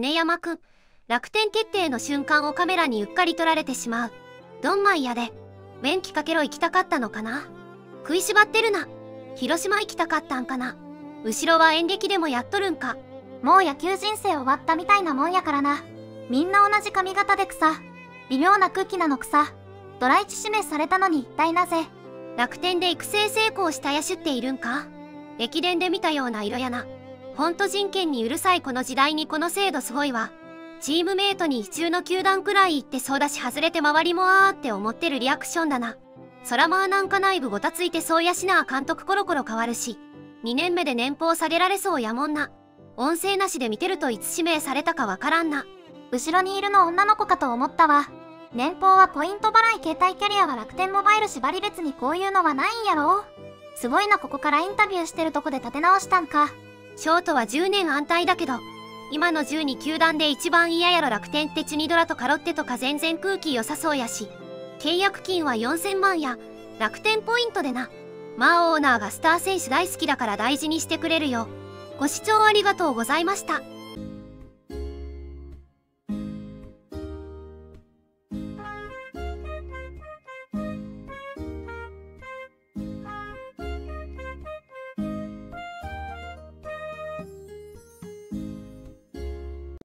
宗山くん、楽天決定の瞬間をカメラにうっかり撮られてしまう。どんまいやで、メンキかけろ行きたかったのかな。食いしばってるな。広島行きたかったんかな。後ろは演劇でもやっとるんか。もう野球人生終わったみたいなもんやからな。みんな同じ髪型で草。微妙な空気なの草。ドラ1指名されたのに一体なぜ。楽天で育成成功した野手っているんか。駅伝で見たような色やな。ほんと人権にうるさいこの時代にこの制度すごいわ。チームメイトに必中の球団くらい行ってそうだし外れて周りもあーって思ってるリアクションだな。そらまあなんか内部ごたついてそうやしなあ監督コロコロ変わるし。2年目で年俸下げられそうやもんな。音声なしで見てるといつ指名されたかわからんな。後ろにいるの女の子かと思ったわ。年俸はポイント払い携帯キャリアは楽天モバイル縛り別にこういうのはないんやろ。すごいなここからインタビューしてるとこで立て直したんか。ショートは10年安泰だけど、今の12球団で一番嫌やろ楽天ってチニドラとカロッテとか全然空気良さそうやし。契約金は4000万や、楽天ポイントでな。まあオーナーがスター選手大好きだから大事にしてくれるよ。ご視聴ありがとうございました。